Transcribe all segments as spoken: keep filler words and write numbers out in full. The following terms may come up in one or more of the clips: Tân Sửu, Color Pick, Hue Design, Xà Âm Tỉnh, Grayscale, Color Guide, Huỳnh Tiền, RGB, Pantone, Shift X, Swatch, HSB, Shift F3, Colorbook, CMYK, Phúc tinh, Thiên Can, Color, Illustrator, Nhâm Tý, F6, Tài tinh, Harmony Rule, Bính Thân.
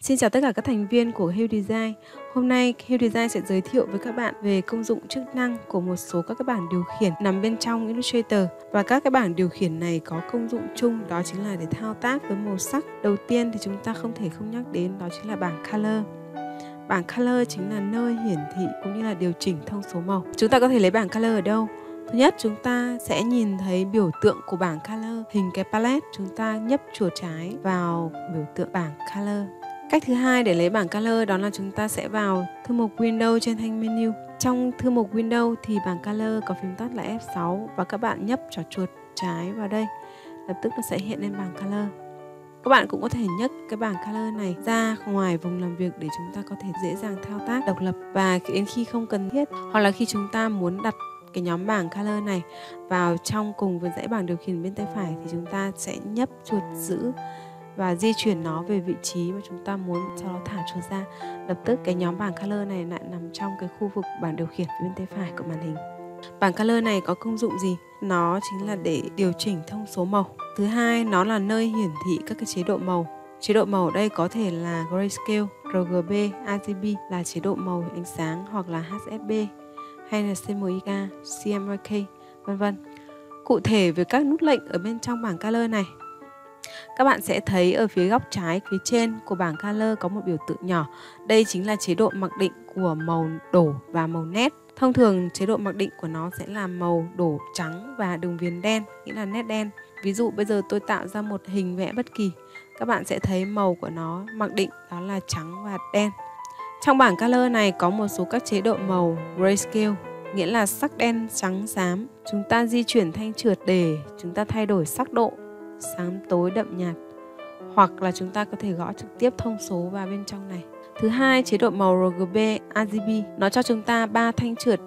Xin chào tất cả các thành viên của Hue Design. Hôm nay Hue Design sẽ giới thiệu với các bạn về công dụng chức năng của một số các cái bảng điều khiển nằm bên trong Illustrator. Và các cái bảng điều khiển này có công dụng chung, đó chính là để thao tác với màu sắc. Đầu tiên thì chúng ta không thể không nhắc đến đó chính là bảng Color. Bảng Color chính là nơi hiển thị cũng như là điều chỉnh thông số màu. Chúng ta có thể lấy bảng Color ở đâu? Thứ nhất, chúng ta sẽ nhìn thấy biểu tượng của bảng Color, hình cái palette. Chúng ta nhấp chuột trái vào biểu tượng bảng Color. Cách thứ hai để lấy bảng Color đó là chúng ta sẽ vào thư mục Window trên thanh menu. Trong thư mục Window thì bảng Color có phím tắt là F sáu và các bạn nhấp trỏ chuột trái vào đây, lập tức nó sẽ hiện lên bảng Color. Các bạn cũng có thể nhấc cái bảng Color này ra ngoài vùng làm việc để chúng ta có thể dễ dàng thao tác độc lập, và đến khi không cần thiết hoặc là khi chúng ta muốn đặt cái nhóm bảng Color này vào trong cùng với dãy bảng điều khiển bên tay phải thì chúng ta sẽ nhấp chuột giữ và di chuyển nó về vị trí mà chúng ta muốn, sau đó thả chuột ra. Lập tức cái nhóm bảng Color này lại nằm trong cái khu vực bảng điều khiển bên tay phải của màn hình. Bảng Color này có công dụng gì? Nó chính là để điều chỉnh thông số màu. Thứ hai, nó là nơi hiển thị các cái chế độ màu. Chế độ màu ở đây có thể là Grayscale, R G B, R G B là chế độ màu ánh sáng, hoặc là H S B hay là C M Y K, C M Y K, vân vân. Cụ thể về các nút lệnh ở bên trong bảng Color này, các bạn sẽ thấy ở phía góc trái phía trên của bảng Color có một biểu tượng nhỏ. Đây chính là chế độ mặc định của màu đổ và màu nét. Thông thường chế độ mặc định của nó sẽ là màu đổ trắng và đường viền đen, nghĩa là nét đen. Ví dụ bây giờ tôi tạo ra một hình vẽ bất kỳ, các bạn sẽ thấy màu của nó mặc định đó là trắng và đen. Trong bảng Color này có một số các chế độ màu Grayscale, nghĩa là sắc đen trắng xám. Chúng ta di chuyển thanh trượt để chúng ta thay đổi sắc độ, sáng tối đậm nhạt, hoặc là chúng ta có thể gõ trực tiếp thông số vào bên trong này. Thứ hai, chế độ màu R G B, R G B, nó cho chúng ta ba thanh trượt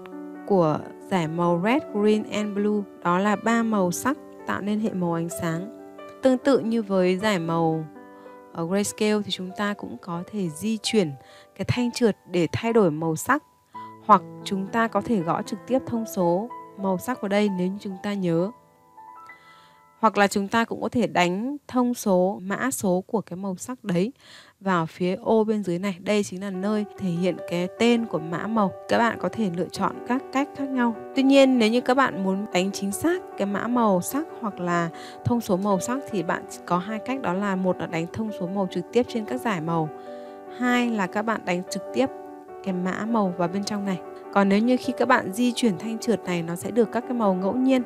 của giải màu Red, Green and Blue, đó là ba màu sắc tạo nên hệ màu ánh sáng. Tương tự như với giải màu ở Grayscale thì chúng ta cũng có thể di chuyển cái thanh trượt để thay đổi màu sắc, hoặc chúng ta có thể gõ trực tiếp thông số màu sắc vào đây nếu như chúng ta nhớ. Hoặc là chúng ta cũng có thể đánh thông số, mã số của cái màu sắc đấy vào phía ô bên dưới này. Đây chính là nơi thể hiện cái tên của mã màu. Các bạn có thể lựa chọn các cách khác nhau. Tuy nhiên nếu như các bạn muốn đánh chính xác cái mã màu sắc hoặc là thông số màu sắc thì bạn có hai cách, đó là một là đánh thông số màu trực tiếp trên các giải màu, hai là các bạn đánh trực tiếp cái mã màu vào bên trong này. Còn nếu như khi các bạn di chuyển thanh trượt này, nó sẽ được các cái màu ngẫu nhiên.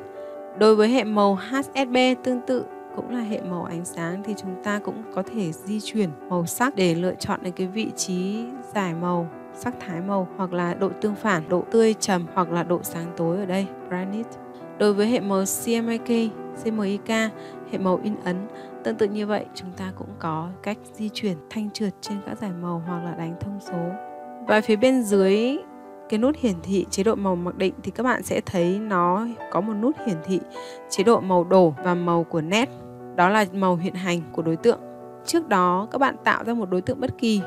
Đối với hệ màu H S B tương tự cũng là hệ màu ánh sáng thì chúng ta cũng có thể di chuyển màu sắc để lựa chọn đến cái vị trí giải màu, sắc thái màu, hoặc là độ tương phản, độ tươi trầm hoặc là độ sáng tối ở đây, brightness. Đối với hệ màu C M Y K, C M Y K, hệ màu in ấn, tương tự như vậy chúng ta cũng có cách di chuyển thanh trượt trên các giải màu hoặc là đánh thông số. Và phía bên dưới cái nút hiển thị chế độ màu mặc định thì các bạn sẽ thấy nó có một nút hiển thị chế độ màu đổ và màu của nét, đó là màu hiện hành của đối tượng. Trước đó các bạn tạo ra một đối tượng bất kỳ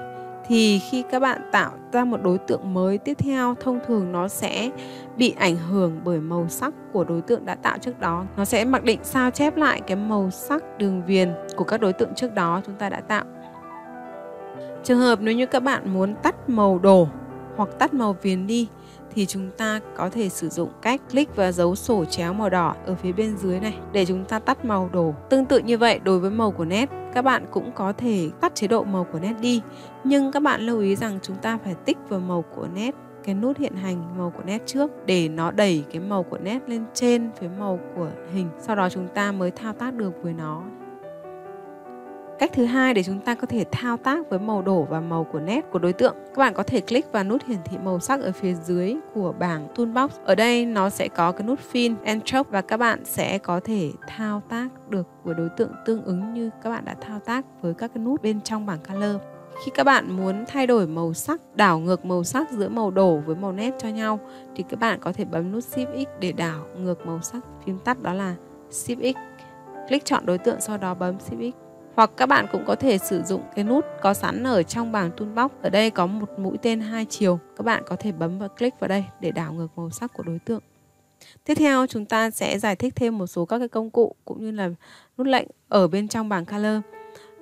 thì khi các bạn tạo ra một đối tượng mới tiếp theo, thông thường nó sẽ bị ảnh hưởng bởi màu sắc của đối tượng đã tạo trước đó. Nó sẽ mặc định sao chép lại cái màu sắc đường viền của các đối tượng trước đó chúng ta đã tạo. Trường hợp nếu như các bạn muốn tắt màu đổ hoặc tắt màu viền đi thì chúng ta có thể sử dụng cách click và dấu sổ chéo màu đỏ ở phía bên dưới này để chúng ta tắt màu đổ. Tương tự như vậy đối với màu của nét, các bạn cũng có thể tắt chế độ màu của nét đi, nhưng các bạn lưu ý rằng chúng ta phải tích vào màu của nét cái nút hiện hành màu của nét trước để nó đẩy cái màu của nét lên trên phía màu của hình, sau đó chúng ta mới thao tác được với nó. Cách thứ hai để chúng ta có thể thao tác với màu đổ và màu của nét của đối tượng, các bạn có thể click vào nút hiển thị màu sắc ở phía dưới của bảng Toolbox. Ở đây nó sẽ có cái nút Fill and Stroke và các bạn sẽ có thể thao tác được với đối tượng tương ứng như các bạn đã thao tác với các cái nút bên trong bảng Color. Khi các bạn muốn thay đổi màu sắc, đảo ngược màu sắc giữa màu đổ với màu nét cho nhau thì các bạn có thể bấm nút Shift X để đảo ngược màu sắc, phím tắt đó là Shift X. Click chọn đối tượng sau đó bấm Shift X. Hoặc các bạn cũng có thể sử dụng cái nút có sẵn ở trong bảng Toolbox. Ở đây có một mũi tên hai chiều. Các bạn có thể bấm và click vào đây để đảo ngược màu sắc của đối tượng. Tiếp theo chúng ta sẽ giải thích thêm một số các cái công cụ cũng như là nút lệnh ở bên trong bảng Color.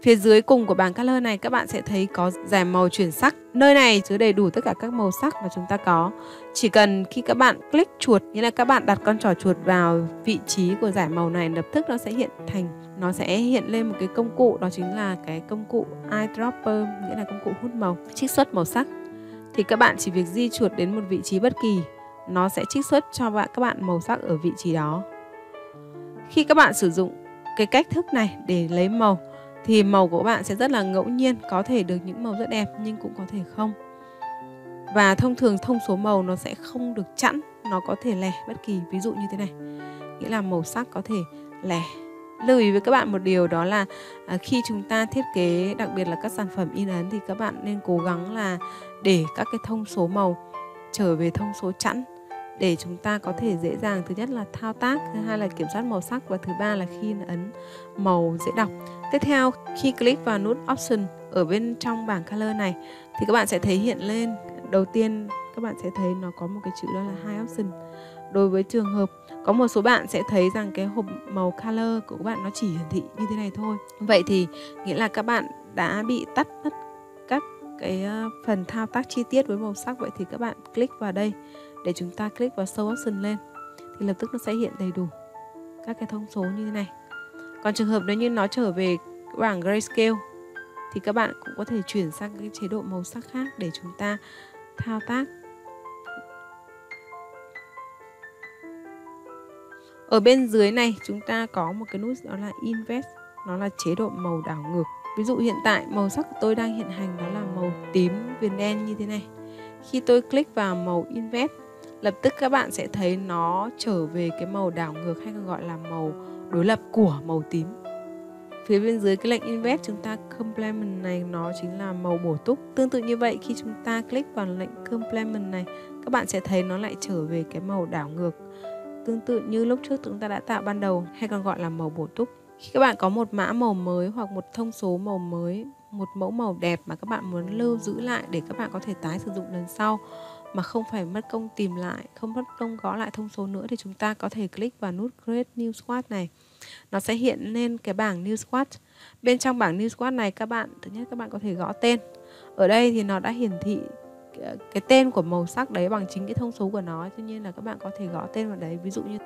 Phía dưới cùng của bảng color này các bạn sẽ thấy có rèm màu chuyển sắc. Nơi này chứa đầy đủ tất cả các màu sắc mà chúng ta có. Chỉ cần khi các bạn click chuột, nghĩa là các bạn đặt con trỏ chuột vào vị trí của rải màu này, lập tức nó sẽ hiện thành, nó sẽ hiện lên một cái công cụ, đó chính là cái công cụ eyedropper, nghĩa là công cụ hút màu, trích xuất màu sắc. Thì các bạn chỉ việc di chuột đến một vị trí bất kỳ, nó sẽ trích xuất cho các bạn màu sắc ở vị trí đó. Khi các bạn sử dụng cái cách thức này để lấy màu thì màu của bạn sẽ rất là ngẫu nhiên, có thể được những màu rất đẹp nhưng cũng có thể không. Và thông thường thông số màu nó sẽ không được chẵn, nó có thể lẻ bất kỳ, ví dụ như thế này. Nghĩa là màu sắc có thể lẻ. Lưu ý với các bạn một điều đó là khi chúng ta thiết kế, đặc biệt là các sản phẩm in ấn, thì các bạn nên cố gắng là để các cái thông số màu trở về thông số chẵn, để chúng ta có thể dễ dàng, thứ nhất là thao tác, thứ hai là kiểm soát màu sắc, và thứ ba là khi ấn màu dễ đọc. Tiếp theo, khi click vào nút Option ở bên trong bảng Color này thì các bạn sẽ thấy hiện lên. Đầu tiên các bạn sẽ thấy nó có một cái chữ đó là hai Option. Đối với trường hợp có một số bạn sẽ thấy rằng cái hộp màu Color của các bạn nó chỉ hiển thị như thế này thôi. Vậy thì nghĩa là các bạn đã bị tắt mất các cái phần thao tác chi tiết với màu sắc. Vậy thì các bạn click vào đây để chúng ta click vào Show Option lên thì lập tức nó sẽ hiện đầy đủ các cái thông số như thế này. Còn trường hợp nếu như nó trở về bảng Grayscale thì các bạn cũng có thể chuyển sang cái chế độ màu sắc khác để chúng ta thao tác. Ở bên dưới này chúng ta có một cái nút đó là Invest, nó là chế độ màu đảo ngược. Ví dụ hiện tại màu sắc của tôi đang hiện hành đó là màu tím viền đen như thế này. Khi tôi click vào màu Invest, lập tức các bạn sẽ thấy nó trở về cái màu đảo ngược, hay còn gọi là màu đối lập của màu tím. Phía bên dưới cái lệnh Invest, chúng ta Complement này, nó chính là màu bổ túc. Tương tự như vậy, khi chúng ta click vào lệnh Complement này, các bạn sẽ thấy nó lại trở về cái màu đảo ngược, tương tự như lúc trước chúng ta đã tạo ban đầu, hay còn gọi là màu bổ túc. Khi các bạn có một mã màu mới hoặc một thông số màu mới, một mẫu màu đẹp mà các bạn muốn lưu giữ lại để các bạn có thể tái sử dụng lần sau mà không phải mất công tìm lại, không mất công gõ lại thông số nữa, thì chúng ta có thể click vào nút Create New Swatch này. Nó sẽ hiện lên cái bảng New Swatch. Bên trong bảng New Swatch này các bạn, thứ nhất các bạn có thể gõ tên. Ở đây thì nó đã hiển thị cái tên của màu sắc đấy bằng chính cái thông số của nó. Tuy nhiên là các bạn có thể gõ tên vào đấy, ví dụ như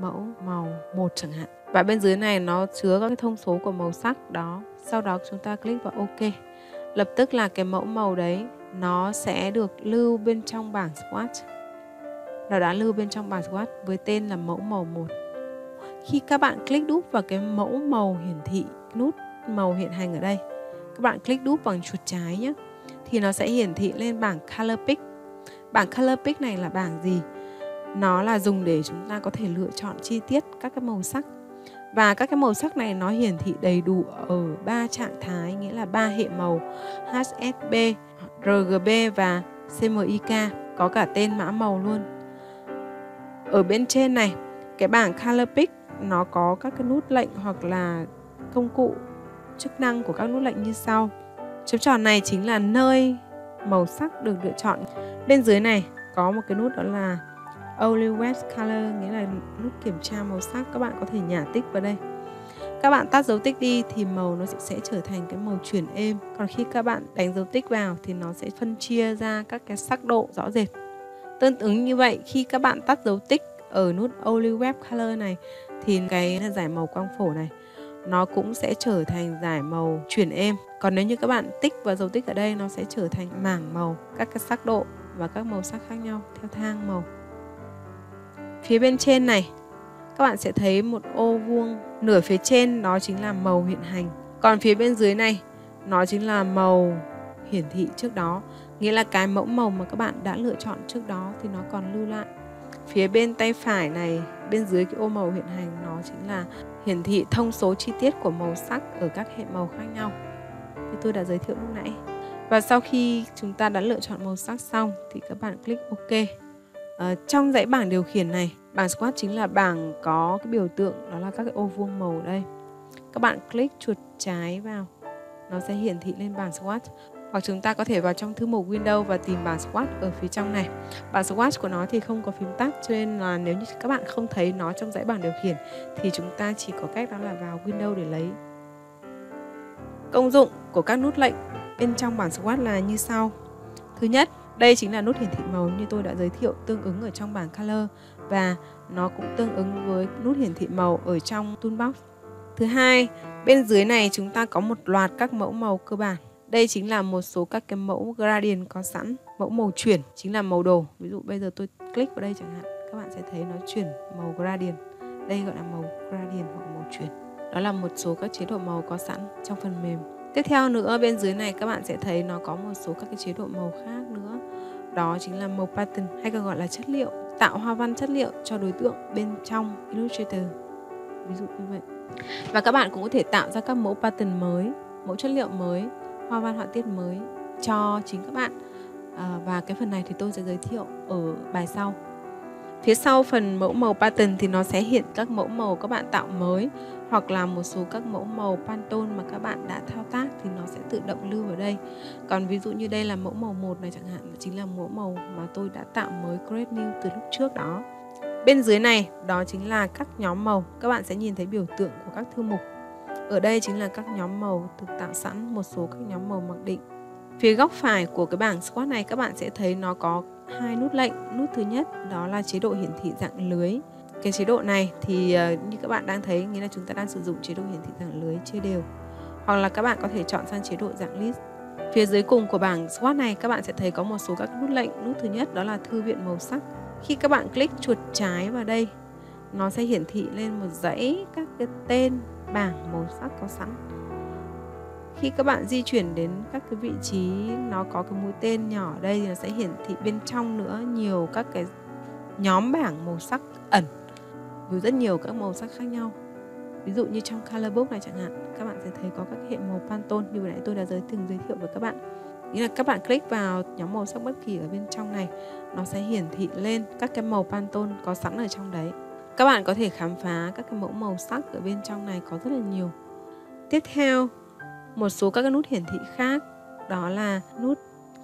mẫu màu một chẳng hạn. Và bên dưới này nó chứa các cái thông số của màu sắc đó. Sau đó chúng ta click vào OK. Lập tức là cái mẫu màu đấy nó sẽ được lưu bên trong bảng Swatch. Nó đã lưu bên trong bảng Swatch với tên là mẫu màu một. Khi các bạn click đúp vào cái mẫu màu hiển thị, nút màu hiện hành ở đây, các bạn click đúp bằng chuột trái nhé, thì nó sẽ hiển thị lên bảng Color Pick. Bảng Color Pick này là bảng gì? Nó là dùng để chúng ta có thể lựa chọn chi tiết các cái màu sắc. Và các cái màu sắc này nó hiển thị đầy đủ ở ba trạng thái, nghĩa là ba hệ màu hát ét bê, rờ giê bê và xê em i ca, có cả tên mã màu luôn. Ở bên trên này, cái bảng Color Pick nó có các cái nút lệnh hoặc là công cụ chức năng của các nút lệnh như sau. Chấm tròn này chính là nơi màu sắc được lựa chọn. Bên dưới này có một cái nút đó là Evaluate Color, nghĩa là nút kiểm tra màu sắc, các bạn có thể nhả tích vào đây. Các bạn tắt dấu tích đi thì màu nó sẽ trở thành cái màu chuyển êm. Còn khi các bạn đánh dấu tích vào thì nó sẽ phân chia ra các cái sắc độ rõ rệt. Tương ứng như vậy, khi các bạn tắt dấu tích ở nút Evaluate Color này thì cái dải màu quang phổ này nó cũng sẽ trở thành dải màu chuyển êm. Còn nếu như các bạn tích và dấu tích ở đây, nó sẽ trở thành mảng màu, các cái sắc độ và các màu sắc khác nhau theo thang màu. Phía bên trên này các bạn sẽ thấy một ô vuông, nửa phía trên nó chính là màu hiện hành, còn phía bên dưới này nó chính là màu hiển thị trước đó, nghĩa là cái mẫu màu mà các bạn đã lựa chọn trước đó thì nó còn lưu lại. Phía bên tay phải này, bên dưới cái ô màu hiện hành, nó chính là hiển thị thông số chi tiết của màu sắc ở các hệ màu khác nhau như tôi đã giới thiệu lúc nãy. Và sau khi chúng ta đã lựa chọn màu sắc xong thì các bạn click OK. Ờ, trong dãy bảng điều khiển này, bảng Swatch chính là bảng có cái biểu tượng đó là các cái ô vuông màu ở đây. Các bạn click chuột trái vào, nó sẽ hiển thị lên bảng Swatch. Hoặc chúng ta có thể vào trong thư mục Windows và tìm bảng Swatch ở phía trong này. Bảng Swatch của nó thì không có phím tắt, cho nên là nếu như các bạn không thấy nó trong dãy bảng điều khiển thì chúng ta chỉ có cách đó là vào Windows để lấy. Công dụng của các nút lệnh bên trong bảng Swatch là như sau. Thứ nhất, đây chính là nút hiển thị màu như tôi đã giới thiệu tương ứng ở trong bảng Color và nó cũng tương ứng với nút hiển thị màu ở trong Toolbox. Thứ hai, bên dưới này chúng ta có một loạt các mẫu màu cơ bản. Đây chính là một số các cái mẫu gradient có sẵn. Mẫu màu chuyển chính là màu đồ. Ví dụ bây giờ tôi click vào đây chẳng hạn, các bạn sẽ thấy nó chuyển màu gradient. Đây gọi là màu gradient hoặc màu chuyển. Đó là một số các chế độ màu có sẵn trong phần mềm. Tiếp theo nữa, bên dưới này các bạn sẽ thấy nó có một số các cái chế độ màu khác nữa. Đó chính là màu pattern hay còn gọi là chất liệu. Tạo hoa văn chất liệu cho đối tượng bên trong Illustrator. Ví dụ như vậy. Và các bạn cũng có thể tạo ra các mẫu pattern mới, mẫu chất liệu mới, hoa văn họa tiết mới cho chính các bạn. À, và cái phần này thì tôi sẽ giới thiệu ở bài sau. Phía sau phần mẫu màu pattern thì nó sẽ hiện các mẫu màu các bạn tạo mới hoặc là một số các mẫu màu Pantone mà các bạn đã thao tác thì nó sẽ tự động lưu vào đây. Còn ví dụ như đây là mẫu màu một này chẳng hạn, chính là mẫu màu mà tôi đã tạo mới Create New từ lúc trước đó. Bên dưới này đó chính là các nhóm màu. Các bạn sẽ nhìn thấy biểu tượng của các thư mục. Ở đây chính là các nhóm màu được tạo sẵn, một số các nhóm màu mặc định. Phía góc phải của cái bảng Swatch này các bạn sẽ thấy nó có hai nút lệnh. Nút thứ nhất đó là chế độ hiển thị dạng lưới. Cái chế độ này thì như các bạn đang thấy, nghĩa là chúng ta đang sử dụng chế độ hiển thị dạng lưới chia đều. Hoặc là các bạn có thể chọn sang chế độ dạng list. Phía dưới cùng của bảng Swatch này các bạn sẽ thấy có một số các nút lệnh. Nút thứ nhất đó là thư viện màu sắc. Khi các bạn click chuột trái vào đây, nó sẽ hiển thị lên một dãy các cái tên bảng màu sắc có sẵn. Khi các bạn di chuyển đến các cái vị trí nó có cái mũi tên nhỏ ở đây thì nó sẽ hiển thị bên trong nữa nhiều các cái nhóm bảng màu sắc ẩn với rất nhiều các màu sắc khác nhau. Ví dụ như trong Colorbook này chẳng hạn, các bạn sẽ thấy có các hệ màu Pantone như vừa nãy tôi đã giới từng giới thiệu với các bạn. Nghĩa là các bạn click vào nhóm màu sắc bất kỳ ở bên trong này, nó sẽ hiển thị lên các cái màu Pantone có sẵn ở trong đấy. Các bạn có thể khám phá các cái mẫu màu sắc ở bên trong này có rất là nhiều. Tiếp theo, một số các cái nút hiển thị khác, đó là nút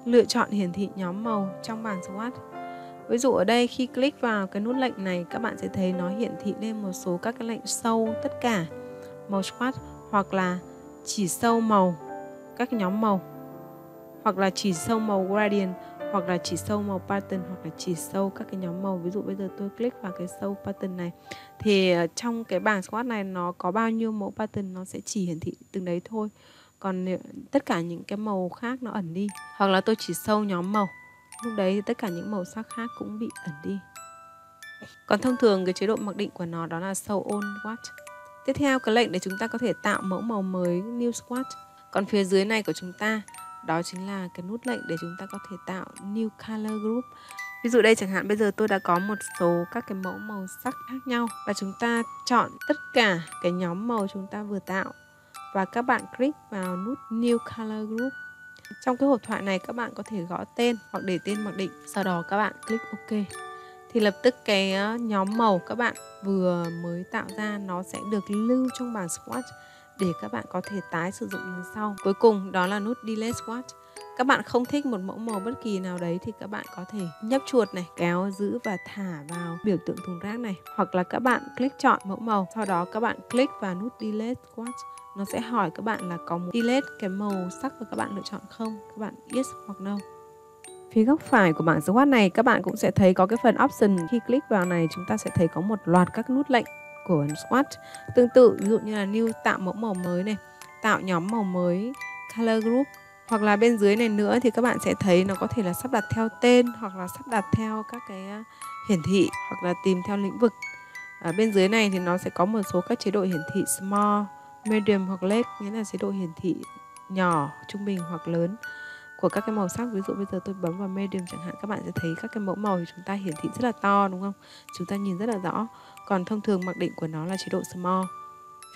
lựa chọn hiển thị nhóm màu trong bảng Swatch. Ví dụ ở đây khi click vào cái nút lệnh này, các bạn sẽ thấy nó hiển thị lên một số các cái lệnh sâu tất cả màu Swatch, hoặc là chỉ sâu màu các nhóm màu, hoặc là chỉ sâu màu gradient, hoặc là chỉ sâu màu pattern, hoặc là chỉ sâu các cái nhóm màu. Ví dụ bây giờ tôi click vào cái sâu pattern này thì trong cái bảng Swatch này nó có bao nhiêu mẫu pattern nó sẽ chỉ hiển thị từng đấy thôi, còn tất cả những cái màu khác nó ẩn đi. Hoặc là tôi chỉ sâu nhóm màu, lúc đấy thì tất cả những màu sắc khác cũng bị ẩn đi. Còn thông thường cái chế độ mặc định của nó đó là sâu on swatch. Tiếp theo, cái lệnh để chúng ta có thể tạo mẫu màu mới new swatch. Còn phía dưới này của chúng ta đó chính là cái nút lệnh để chúng ta có thể tạo new color group. Ví dụ đây chẳng hạn, bây giờ tôi đã có một số các cái mẫu màu sắc khác nhau và chúng ta chọn tất cả cái nhóm màu chúng ta vừa tạo và các bạn click vào nút new color group. Trong cái hộp thoại này các bạn có thể gõ tên hoặc để tên mặc định, sau đó các bạn click OK. Thì lập tức cái nhóm màu các bạn vừa mới tạo ra nó sẽ được lưu trong bảng Swatch để các bạn có thể tái sử dụng lần sau. Cuối cùng đó là nút Delete Swatch. Các bạn không thích một mẫu màu bất kỳ nào đấy thì các bạn có thể nhấp chuột này, kéo giữ và thả vào biểu tượng thùng rác này. Hoặc là các bạn click chọn mẫu màu, sau đó các bạn click vào nút Delete Swatch. Nó sẽ hỏi các bạn là có muốn delete cái màu sắc mà các bạn lựa chọn không. Các bạn Yes hoặc No. Phía góc phải của bảng Swatch này các bạn cũng sẽ thấy có cái phần Option. Khi click vào này chúng ta sẽ thấy có một loạt các nút lệnh của Swatch tương tự, ví dụ như là new tạo mẫu màu mới này, tạo nhóm màu mới color group, hoặc là bên dưới này nữa thì các bạn sẽ thấy nó có thể là sắp đặt theo tên hoặc là sắp đặt theo các cái hiển thị hoặc là tìm theo lĩnh vực. Ở bên dưới này thì nó sẽ có một số các chế độ hiển thị small, medium hoặc large, nghĩa là chế độ hiển thị nhỏ, trung bình hoặc lớn của các cái màu sắc. Ví dụ bây giờ tôi bấm vào medium chẳng hạn, các bạn sẽ thấy các cái mẫu màu thì chúng ta hiển thị rất là to, đúng không? Chúng ta nhìn rất là rõ. Còn thông thường mặc định của nó là chế độ small.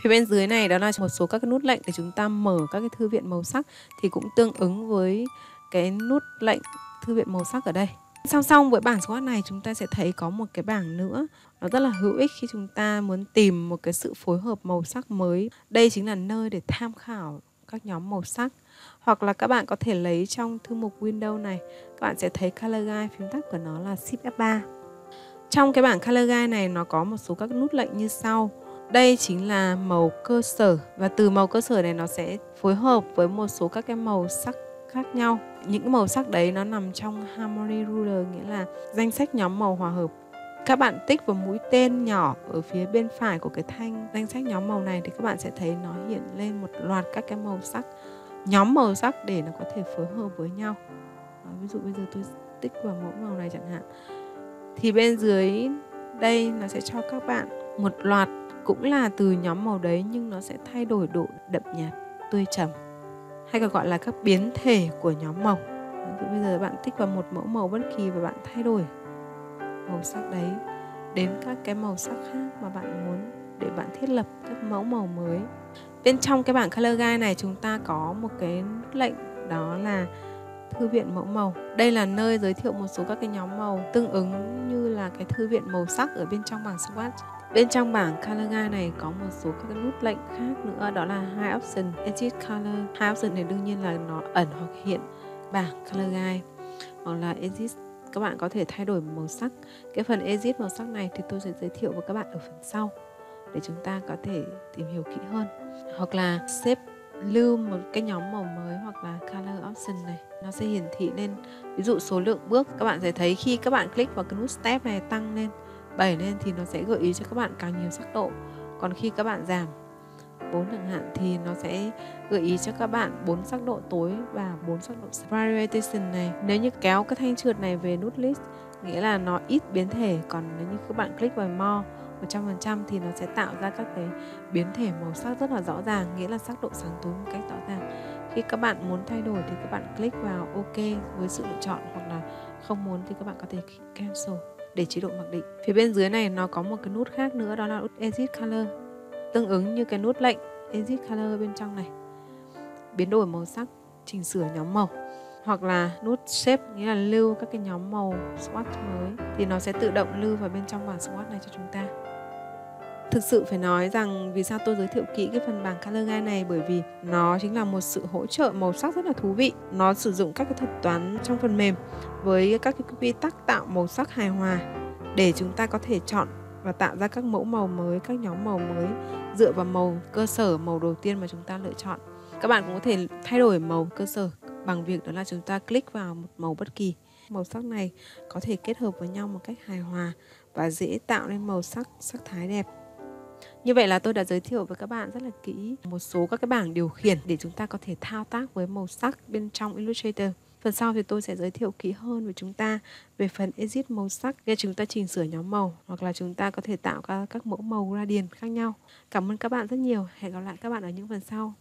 Phía bên dưới này đó là một số các cái nút lệnh để chúng ta mở các cái thư viện màu sắc, thì cũng tương ứng với cái nút lệnh thư viện màu sắc ở đây. Song song với bảng Swatch này chúng ta sẽ thấy có một cái bảng nữa, nó rất là hữu ích khi chúng ta muốn tìm một cái sự phối hợp màu sắc mới. Đây chính là nơi để tham khảo các nhóm màu sắc. Hoặc là các bạn có thể lấy trong thư mục Window này, các bạn sẽ thấy Color Guide, phím tắt của nó là Shift F ba. Trong cái bảng Color Guide này nó có một số các nút lệnh như sau. Đây chính là màu cơ sở, và từ màu cơ sở này nó sẽ phối hợp với một số các cái màu sắc khác nhau. Những màu sắc đấy nó nằm trong Harmony Rule, nghĩa là danh sách nhóm màu hòa hợp. Các bạn tích vào mũi tên nhỏ ở phía bên phải của cái thanh danh sách nhóm màu này thì các bạn sẽ thấy nó hiện lên một loạt các cái màu sắc, nhóm màu sắc để nó có thể phối hợp với nhau. Đó, ví dụ bây giờ tôi tích vào mỗi màu này chẳng hạn. Thì bên dưới đây nó sẽ cho các bạn một loạt cũng là từ nhóm màu đấy, nhưng nó sẽ thay đổi độ đậm nhạt, tươi trầm, hay còn gọi là các biến thể của nhóm màu. Đó, bây giờ bạn tích vào một mẫu màu bất kỳ và bạn thay đổi màu sắc đấy đến các cái màu sắc khác mà bạn muốn để bạn thiết lập các mẫu màu mới. Bên trong cái bảng Color Guide này chúng ta có một cái lệnh, đó là thư viện mẫu màu. Đây là nơi giới thiệu một số các cái nhóm màu tương ứng như là cái thư viện màu sắc ở bên trong bảng Swatch. Bên trong bảng Color Guide này có một số các cái nút lệnh khác nữa, đó là Hide Option, Edit Color. Hide Option này đương nhiên là nó ẩn hoặc hiện bảng Color Guide, hoặc là Edit. Các bạn có thể thay đổi màu sắc. Cái phần edit màu sắc này thì tôi sẽ giới thiệu với các bạn ở phần sau để chúng ta có thể tìm hiểu kỹ hơn. Hoặc là xếp lưu một cái nhóm màu mới, hoặc là color option này. Nó sẽ hiển thị lên ví dụ số lượng bước. Các bạn sẽ thấy khi các bạn click vào cái nút step này tăng lên bảy lên thì nó sẽ gợi ý cho các bạn càng nhiều sắc độ. Còn khi các bạn giảm bốn chẳng hạn thì nó sẽ gợi ý cho các bạn bốn sắc độ tối và bốn sắc độ variation này. Nếu như kéo cái thanh trượt này về nút list, nghĩa là nó ít biến thể, còn nếu như các bạn click vào more một trăm phần trăm thì nó sẽ tạo ra các cái biến thể màu sắc rất là rõ ràng, nghĩa là sắc độ sáng tối một cách rõ ràng. Khi các bạn muốn thay đổi thì các bạn click vào OK với sự lựa chọn, hoặc là không muốn thì các bạn có thể cancel để chế độ mặc định. Phía bên dưới này nó có một cái nút khác nữa, đó là nút edit color, tương ứng như cái nút lệnh edit color bên trong này, biến đổi màu sắc, chỉnh sửa nhóm màu. Hoặc là nút shape, nghĩa là lưu các cái nhóm màu swatch mới, thì nó sẽ tự động lưu vào bên trong bảng swatch này cho chúng ta. Thực sự phải nói rằng vì sao tôi giới thiệu kỹ cái phần bảng Color Guide này, bởi vì nó chính là một sự hỗ trợ màu sắc rất là thú vị. Nó sử dụng các cái thuật toán trong phần mềm với các cái quy tắc tạo màu sắc hài hòa để chúng ta có thể chọn và tạo ra các mẫu màu mới, các nhóm màu mới dựa vào màu cơ sở, màu đầu tiên mà chúng ta lựa chọn. Các bạn cũng có thể thay đổi màu cơ sở bằng việc đó là chúng ta click vào một màu bất kỳ. Màu sắc này có thể kết hợp với nhau một cách hài hòa và dễ tạo nên màu sắc, sắc thái đẹp. Như vậy là tôi đã giới thiệu với các bạn rất là kỹ một số các cái bảng điều khiển để chúng ta có thể thao tác với màu sắc bên trong Illustrator. Phần sau thì tôi sẽ giới thiệu kỹ hơn với chúng ta về phần edit màu sắc, để chúng ta chỉnh sửa nhóm màu, hoặc là chúng ta có thể tạo ra các mẫu màu gradient khác nhau. Cảm ơn các bạn rất nhiều. Hẹn gặp lại các bạn ở những phần sau.